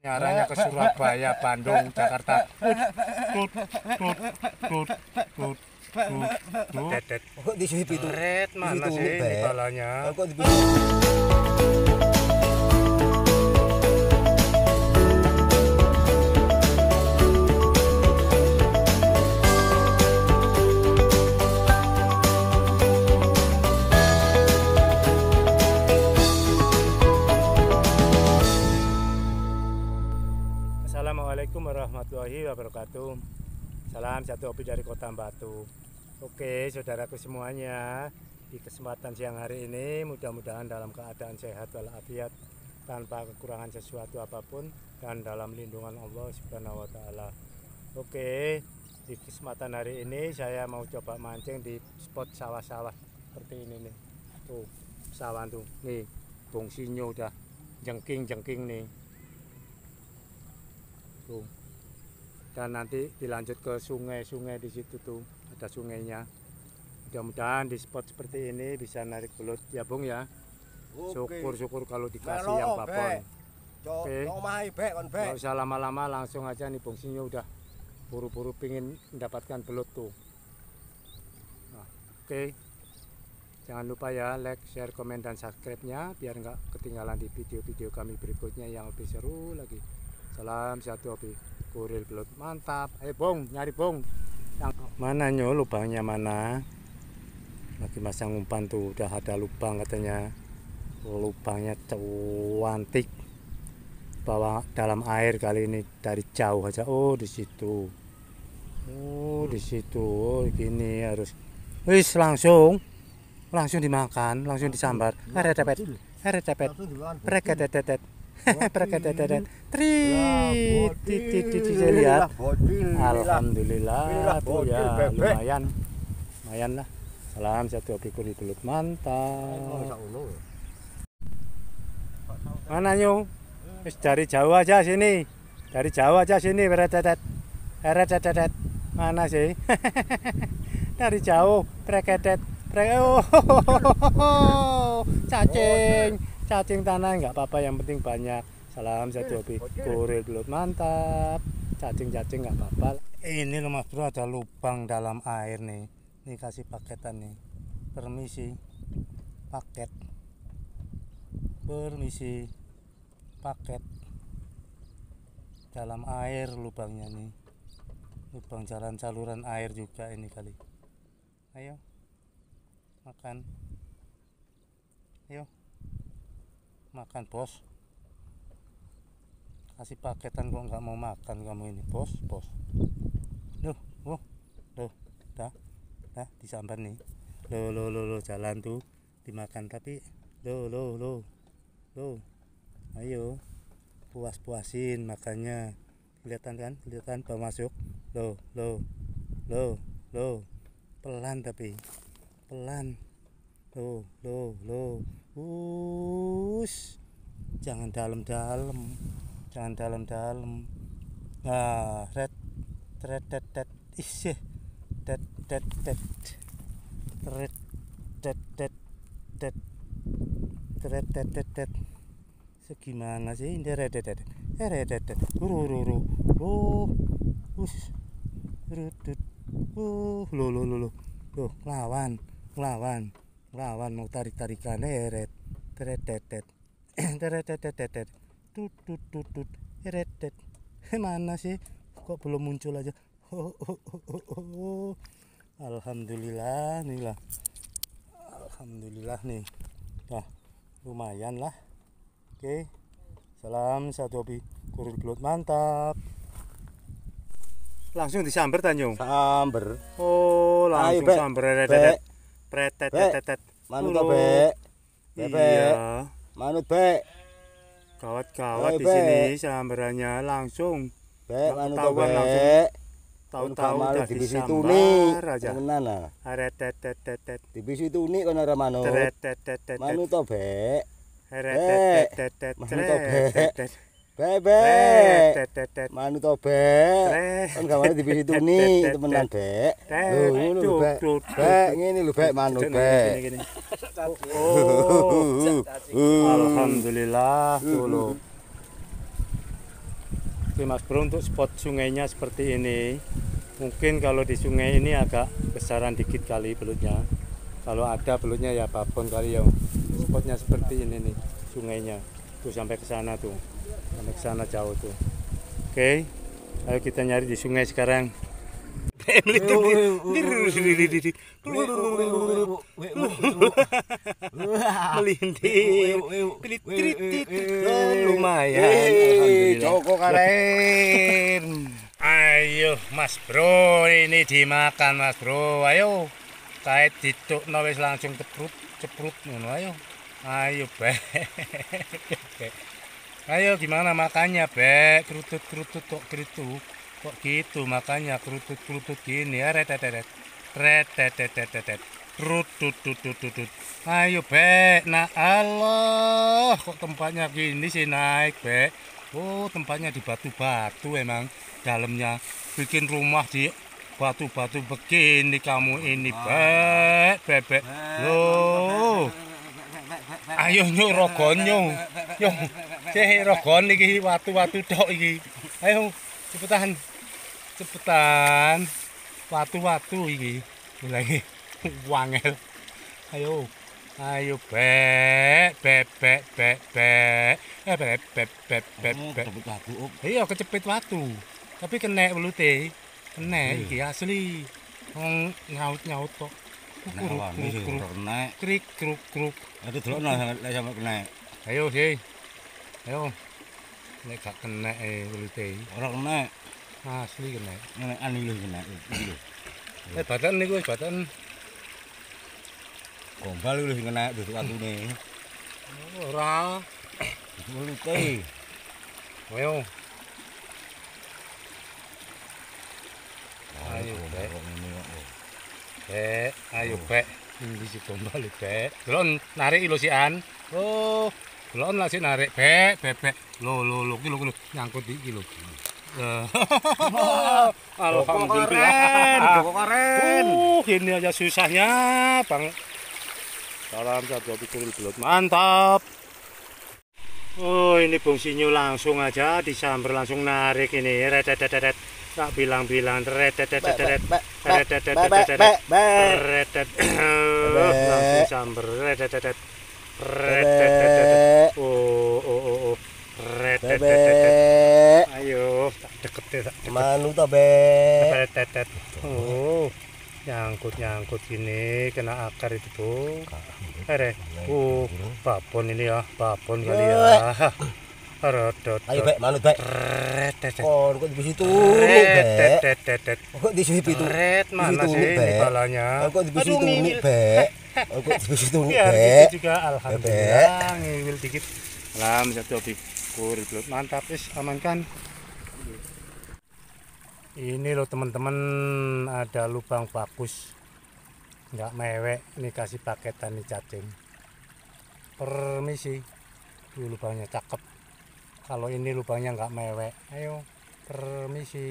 Nyaranya ke Surabaya, Bandung, Jakarta. Dedet. Kok di situ itu? Red mana sih kepalanya? Kok di Assalamualaikum warahmatullahi wabarakatuh. Salam satu kopi dari Kota Batu. Oke, saudaraku semuanya, di kesempatan siang hari ini mudah-mudahan dalam keadaan sehat walafiat, tanpa kekurangan sesuatu apapun, dan dalam lindungan Allah Subhanahu wa Ta'ala. Oke, di kesempatan hari ini saya mau coba mancing di spot sawah-sawah seperti ini nih. Tuh, sawah tuh. Nih, fungsinya udah jengking-jengking nih. Tuh. Dan nanti dilanjut ke sungai-sungai di situ tuh, ada sungainya. Mudah-mudahan di spot seperti ini bisa narik belut ya, Bung ya. Syukur-syukur kalau dikasih yang babon. Oke. Nggak usah lama-lama, langsung aja nih, fungsinya udah buru-buru pingin mendapatkan belut tuh. Nah, oke. Jangan lupa ya, like, share, komen, dan subscribe-nya biar nggak ketinggalan di video-video kami berikutnya yang lebih seru lagi. Salam satu kopi Kurir Belut. Mantap. Ayo Bung, nyari Bung. Mana nyo lubangnya mana? Lagi masang umpan tuh, udah ada lubang katanya. Lubangnya cuantik. Bawa dalam air kali ini dari jauh aja. Oh, di situ. Oh, di situ. Oh, gini harus. Wis langsung dimakan, langsung disambar. Eret cepet. Preketetet. Perkadadadan. Lihat. Alhamdulillah tuh ya, lumayan lah. Salam satu kopi Kurir Belut, mantap. Mana nyu? Dari jauh aja sini. Eretetet. Mana sih? Dari jauh. Prekedet. Cacing tanah nggak apa-apa, yang penting banyak. Salam satu kopi Kurir Belut, mantap. Cacing nggak apa-apa. Ini loh Mas Bro, ada lubang dalam air nih. Nih kasih paketan nih. Permisi paket dalam air lubangnya nih. Lubang jalan saluran air juga ini kali. Ayo makan. Ayo makan bos, kasih paketan kok nggak mau makan kamu ini bos. Dah disambar nih. Lo jalan tuh dimakan tapi lo. Ayo puasin makannya, kelihatan kan, kelihatan bau masuk. Lo pelan tapi pelan. Lo. Jangan dalam-dalam. Nah, red. Ih, red. Segimana sih ini red. Lawan mau tarik-tarikan. Eret tut eret. Mana sih kok belum muncul aja. Alhamdulillah nih lah, nih. Nah, lumayan lah. Oke, salam satu kopi Kurir Belut, mantap. Langsung disamber Tanjung. Samber. Oh, langsung samber eret. Pretetetetet. Manut be. Iya. Manut be. Kawat-kawat di sini sambarannya langsung. Be manut be. Tahu-tahu udah di situ nih. Kenana? Aretetetetet. Di situ nih kono ra manut. Tetetetetet. Manut be. Aretetetetet. Manut be. Bebek manut be. Kan gawane di situ nih temenan be. Ngono lho be. Ngene lho be manut be. Alhamdulillah. Tapi Mas Bro, untuk spot sungainya seperti ini, mungkin kalau di sungai ini agak besaran dikit kali belutnya. Kalau ada belutnya ya babon kali ya. Spotnya seperti ini nih, sungainya. Tuh sampai ke sana tuh. Sampai ke sana jauh tuh. Oke. Ayo kita nyari di sungai sekarang. Melintir, lumayan. Joko keren. Ayo Mas Bro, ini dimakan Mas Bro. Ayo, kait ditukno wis langsung ceprut, ceprut ngono. Ayo, ayo Bek. Ayo gimana makannya Bek? Kerutut, kerutut kok kerutut. Kok gitu makanya kerutut-kerutut gini ya, kerutut. Ayo Bek, nah Allah, kok tempatnya gini sih naik Bek? Oh, tempatnya di batu-batu emang, dalamnya bikin rumah di batu-batu begini kamu ini Bek, Bebek. Loh, ayo nyuk rogon nyuk, nyuk, ceh rogon ini watu-watu dok ini, ayo cepetan. Cepetan, watu-watu ini lagi wangel. Ayo, ayo Bek, Bebek, Bebek, Bebek. Iya kecepit watu, tapi kena belute, kena iki asli. Wong nyaut-nyaut kok. Kruk-kruk, krik kruk-kruk. Aduh delokno lek sampe kena. Ayo sih. Ayo. Nek gak kena belute. Ora kena. Asli kena, anu lu kena. Batan niku batan. Gombal lu kena duduk atune. Ora. Mulute. Ayo. Ayo Bek. Bek, ayo Bek. Ini si gombal Bek. Delon narik ilosian. Oh, delon lagi narik Bek, Bebek. Lo kilo nyangkut di kilo. Alhamdulillah, keren. Ini aja susahnya, Bang. Salam buat Jopi Kurir Belut, mantap. Oh, ini fungsinya langsung aja disamber langsung narik ini. Redet, tak bilang-bilang. Langsung samber. Oh. Bebek. Ayo, tak deket ya, tak deket. Manu ta, Bek. Oh, nyangkut ini kena akar itu, Bu. Babon ini ya, babon kali ya. Ayo, Bek, manu, Bek. Oh, kok di situ, Bek. Kok di situ itu? Mana sih ini balanya? Kok di situ, Bek. Kok di situ, Bek. Juga alhamdulillah, ngiwil dikit. Salam buat Jopi Kurir Belut, mantap is, amankan. Ini loh teman-teman, ada lubang bagus, nggak mewek. Ini kasih paketan nih cacing. Permisi, tuh lubangnya cakep. Kalau ini lubangnya nggak mewek, ayo permisi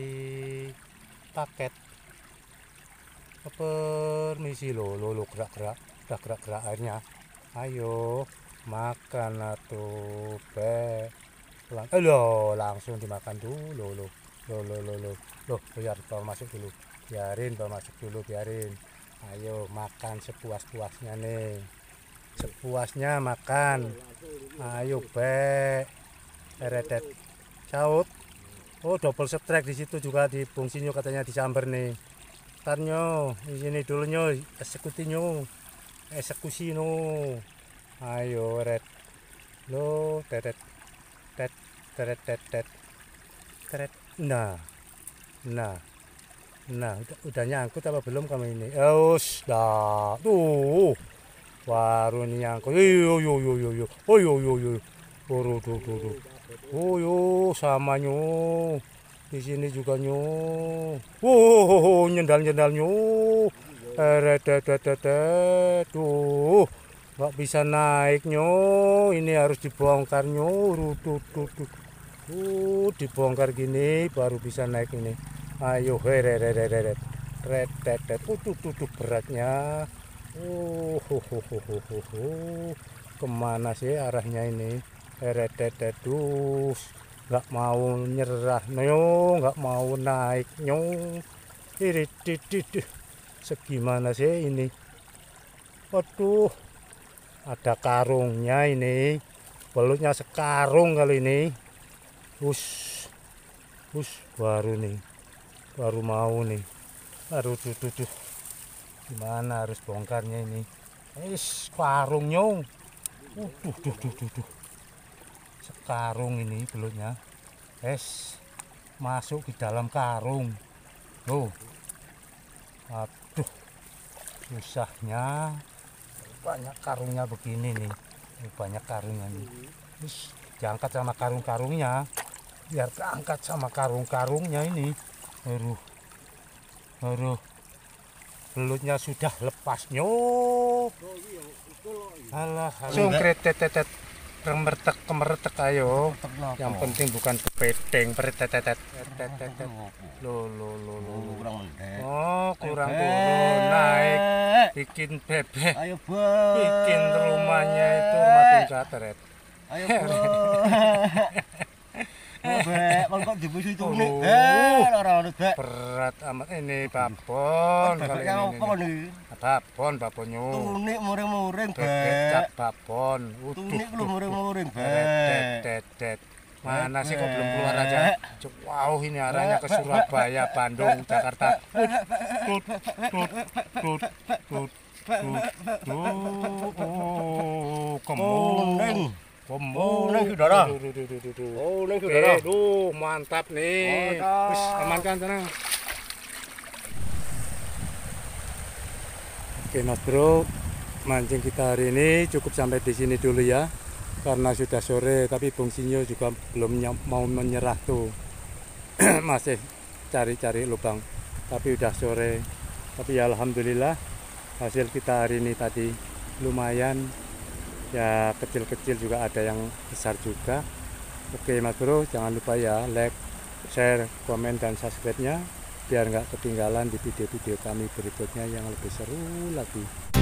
paket. Permisi lo gerak-gerak airnya. Ayo. Makan atau Bek, lo langsung dimakan dulu lo biar bau masuk dulu, biarin bau masuk dulu, biarin. Ayo makan sepuas-puasnya nih, sepuasnya makan. Ayo Bek, redet caut. Oh, double strike di situ juga di fungsinya katanya disamber nih. Tarnyo di sini dulu nyo, eksekusi no. Ayo red lo teret. Nah, udah nyangkut apa belum kamu ini? Dah tuh baru nyangkut. Yo. Tuh. Oh yo sama nyu. Di sini juga nyu. Oh nyendal nyu. Tuh. Gak bisa naik nyo, ini harus dibongkar nyo, dibongkar gini baru bisa naik ini. Ayo beratnya. Kemana sih arahnya ini? nggak mau nyerah nyong, nggak mau naik nyong. Segimana sih ini? Waduh, ada karungnya ini, belutnya sekarung kali ini. Baru nih, baru mau nih. Baru tuh. Gimana harus bongkarnya ini? Karung nyong. Duh. Sekarung ini belutnya. Masuk di dalam karung. Loh. Aduh. Susahnya banyak karungnya begini nih. Banyak karungnya nih. Diangkat sama karung-karungnya. Biar keangkat sama karung-karungnya ini. Aduh. Belutnya sudah lepas nyong. Alah, sungkretetetet. Kemertek ayo. Yang penting bukan kepeting. Kurang turun naik. Bikin bebek. Bikin rumahnya itu makin cateret. Ayo bebek, mongkok dibusi itu nih. Berat amat ini babon kali ini. Babon nyung. Tunik muring-muring bebek. Babon. Tunik lu muring-muring bebek. Mana sih kok belum keluar aja? Wow, ini arahnya ke Surabaya, Bandung, Jakarta. Neng saudara. Aduh, mantap nih. Wis amankan tenang. Oke, Mas Bro. Mancing kita hari ini cukup sampai di sini dulu ya. Karena sudah sore, tapi Bung Sinyo juga belum mau menyerah tuh. Masih cari-cari lubang. Tapi udah sore. Tapi ya alhamdulillah hasil kita hari ini tadi lumayan. Ya kecil-kecil juga ada yang besar juga. Oke Mas Bro, jangan lupa ya like, share, komen dan subscribe-nya biar nggak ketinggalan di video-video kami berikutnya yang lebih seru lagi.